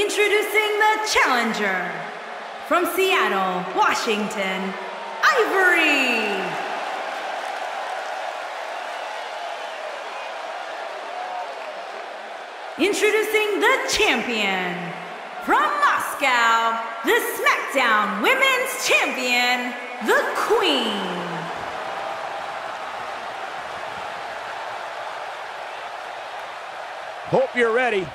Introducing the challenger, from Seattle, Washington, Ivory! Introducing the champion, from Moscow, the SmackDown Women's Champion, the Queen! Hope you're ready.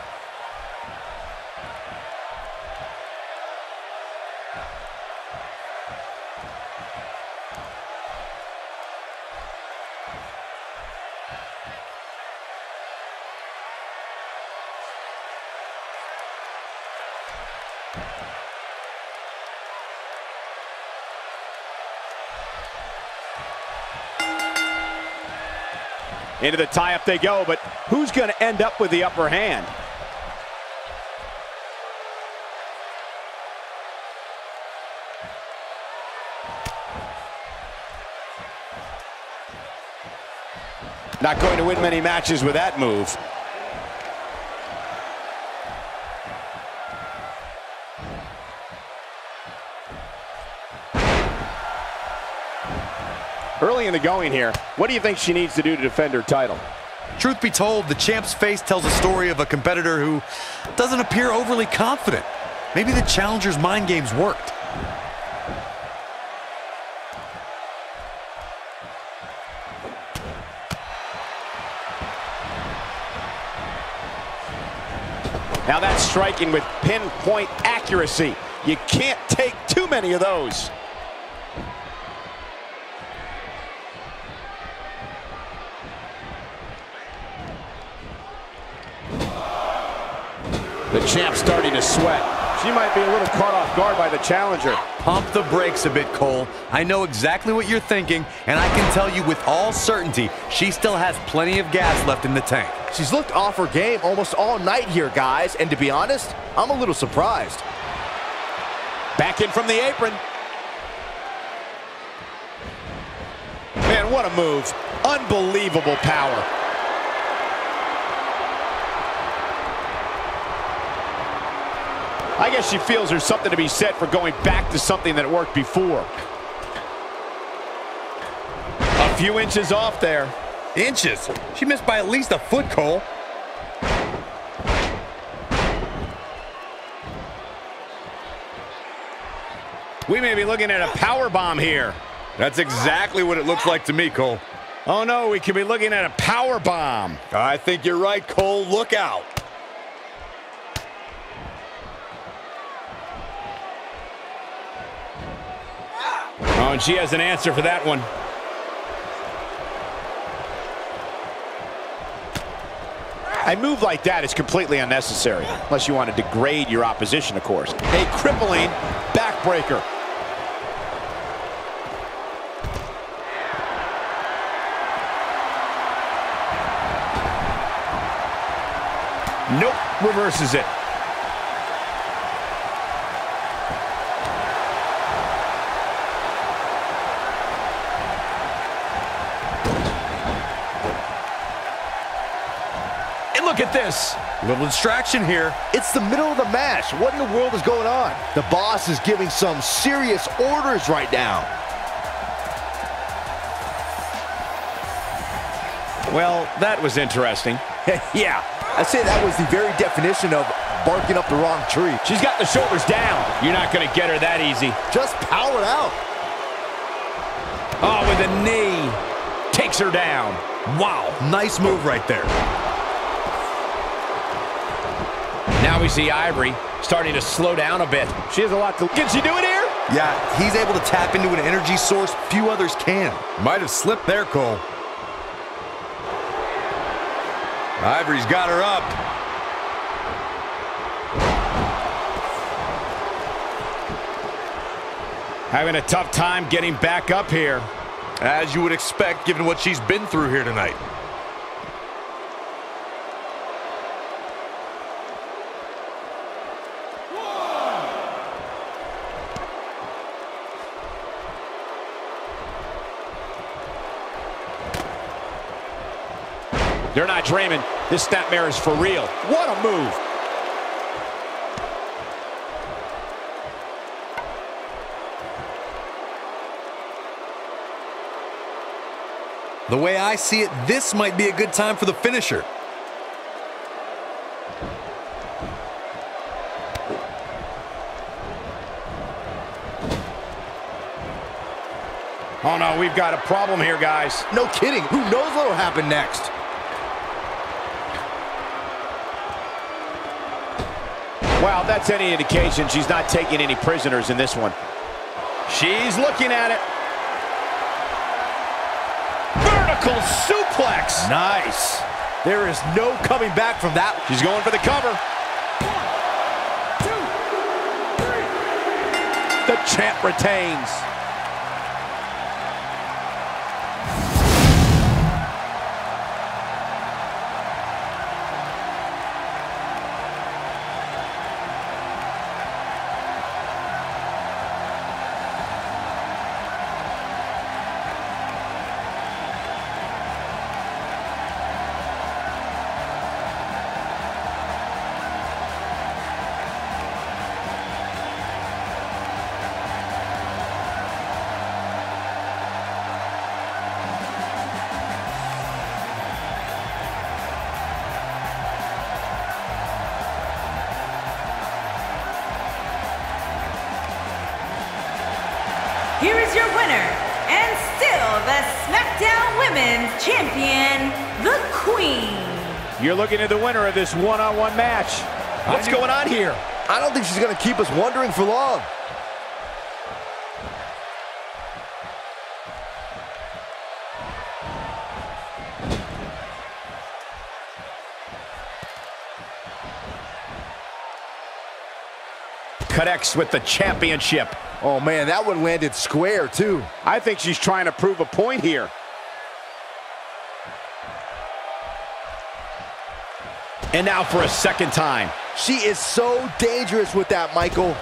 Into the tie-up they go, but who's going to end up with the upper hand? Not going to win many matches with that move. Early in the going here, what do you think she needs to do to defend her title? Truth be told, the champ's face tells a story of a competitor who doesn't appear overly confident. Maybe the challenger's mind games worked. Now that's striking with pinpoint accuracy. You can't take too many of those. The champ's starting to sweat. She might be a little caught off guard by the challenger. Pump the brakes a bit, Cole. I know exactly what you're thinking, and I can tell you with all certainty, she still has plenty of gas left in the tank. She's looked off her game almost all night here, guys, and to be honest, I'm a little surprised. Back in from the apron. Man, what a move. Unbelievable power. I guess she feels there's something to be said for going back to something that worked before. A few inches off there. Inches? She missed by at least a foot, Cole. We may be looking at a power bomb here. That's exactly what it looks like to me, Cole. Oh no, we could be looking at a power bomb. I think you're right, Cole. Look out. Oh, and she has an answer for that one. A move like that is completely unnecessary, unless you want to degrade your opposition, of course. A crippling backbreaker. Nope, reverses it. Look at this. A little distraction here. It's the middle of the match. What in the world is going on? The boss is giving some serious orders right now. Well, that was interesting. Yeah, I'd say that was the very definition of barking up the wrong tree. She's got the shoulders down. You're not going to get her that easy. Just power out. Oh, with a knee. Takes her down. Wow, nice move right there. Now we see Ivory starting to slow down a bit. She has a lot to... Can she do it here? Yeah, he's able to tap into an energy source few others can. Might have slipped there, Cole. Ivory's got her up. Having a tough time getting back up here. As you would expect, given what she's been through here tonight. They're not dreaming. This snapmare is for real. What a move. The way I see it, this might be a good time for the finisher. Oh no, we've got a problem here, guys. No kidding. Who knows what'll happen next? Wow, that's any indication she's not taking any prisoners in this one. She's looking at it. Vertical suplex. Nice. There is no coming back from that. She's going for the cover. 1, 2, 3. The champ retains. Here is your winner, and still the SmackDown Women's Champion, the Queen. You're looking at the winner of this one-on-one match. What's going on here? I don't think she's going to keep us wondering for long. Connects with the championship. Oh man, that one landed square too. I think she's trying to prove a point here. And now for a second time. She is so dangerous with that, Michael.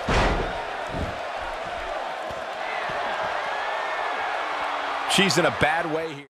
She's in a bad way here.